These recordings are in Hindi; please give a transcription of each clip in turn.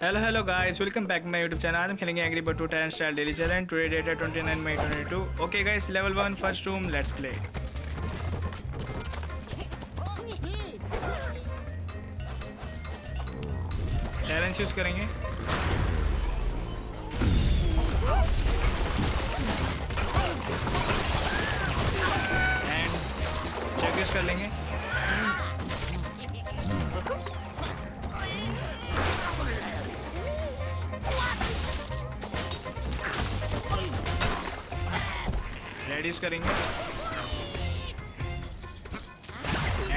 Hello guys, welcome back to my YouTube channel. I'm playing Angry Birds 2 Terence Trial daily challenge. Today date is 29 May 2022. Okay guys, level 1 first room, let's play. Terence use करेंगे. And check कर लेंगे. Ladies करेंगे.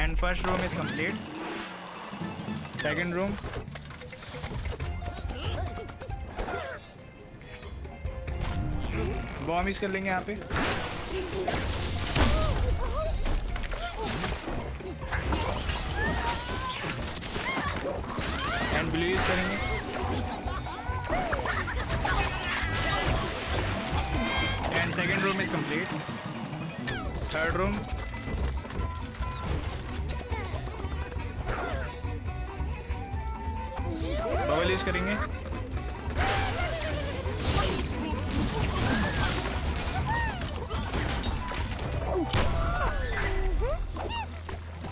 And first room is complete. Second room. बॉम्बिस कर लेंगे यहाँ पे. And blue use करेंगे. Second room is complete. Third room. Bubble use करेंगे.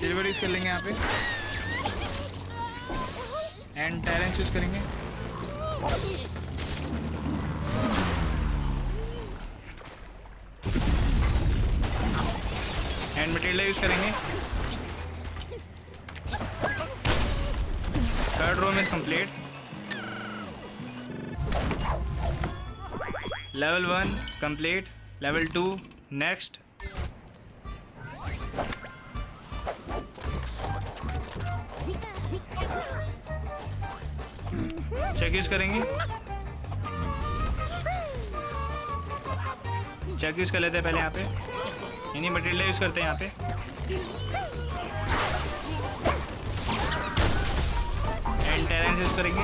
Silver use कर लेंगे यहाँ पे. And Terence use करेंगे. मटेरियल यूज करेंगे. Third room is complete. Level 1 complete. Level 2 next. Check use करेंगे. चेक यूज कर लेते हैं पहले यहाँ पे. इन्हीं मटेरियल यूज करते हैं यहाँ पे. एंड Terence यूज करेंगे.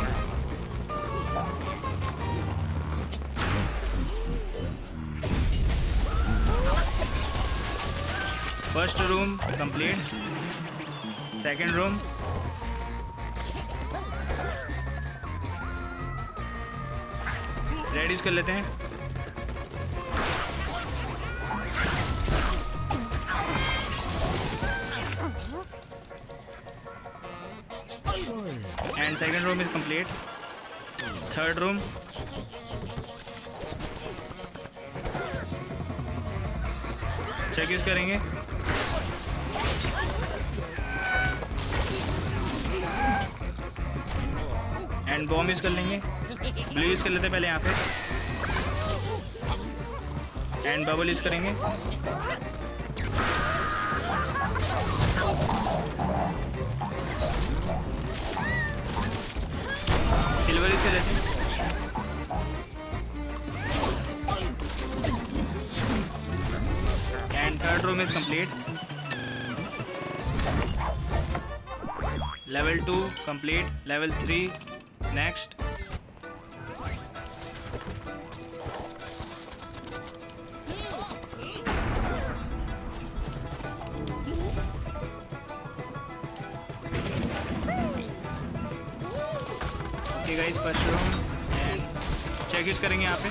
First room complete. Second room. Red use कर लेते हैं. And second room is complete. Third room. Check use करेंगे. And bomb use कर लेंगे. Blue use कर लेते पहले यहाँ पे. And bubble use करेंगे. सिल्वर यूज कर लेते हैं. And third room is complete. Level 2 complete. Level 3 next. Guys first room and check use करेंगे यहाँ पे.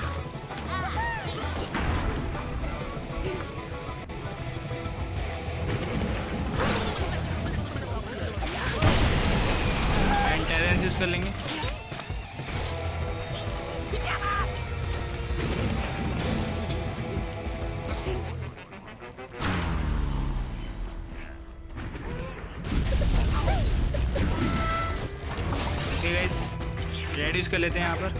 एंड Terence यूज कर लेंगे. ओके गाइस रेडिस कर लेते हैं यहाँ पर.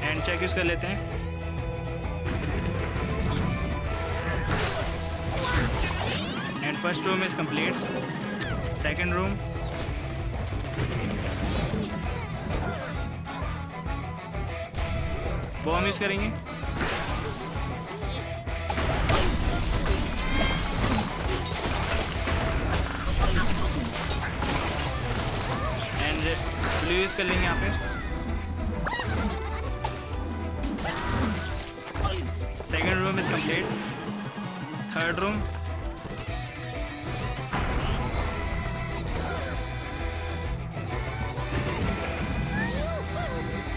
एंड चेक यूज कर लेते हैं. And first room is complete. Second room. Bomb use करेंगे. ब्लू यूज कर लेंगे यहाँ पे. Second room is complete. Third room.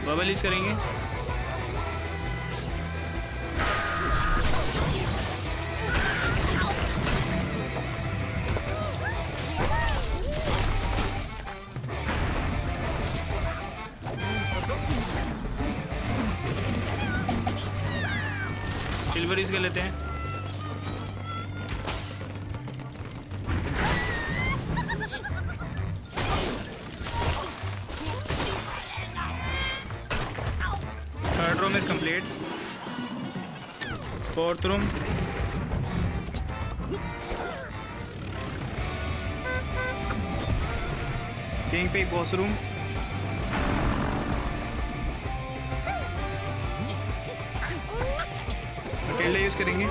बबलीज करेंगे. सिल्वरीज कर लेते हैं. Fourth room. Pink pick boss room. अकेले use करेंगे.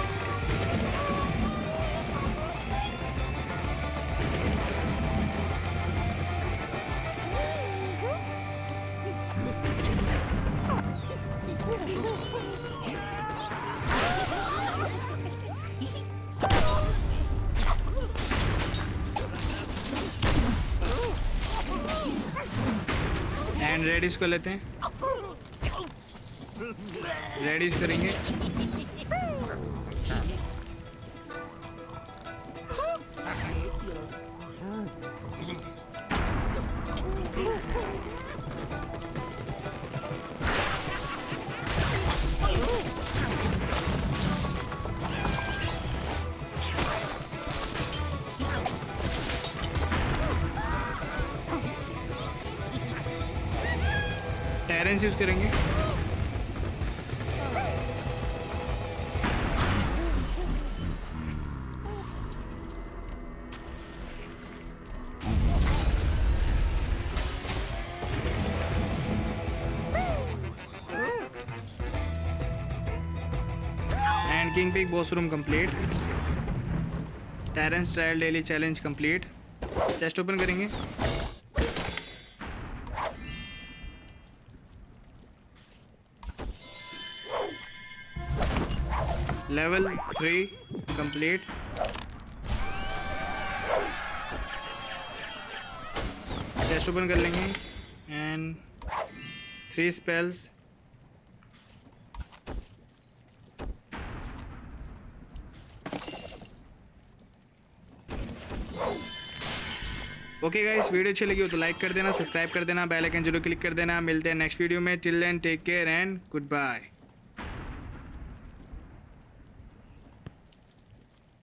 रेडिश कर लेते हैं. रेडिश करेंगे. टेरेंस यूज करेंगे. And king pick boss room complete. Terence trial daily challenge complete. Chest open करेंगे. Level 3 complete. Chest open कर लेंगे and 3 spells. Okay guys, video अच्छी लगी हो तो लाइक कर देना, सब्सक्राइब कर देना, बेल आइकन जरूर क्लिक कर देना. मिलते हैं नेक्स्ट वीडियो में. Till then take care and good bye.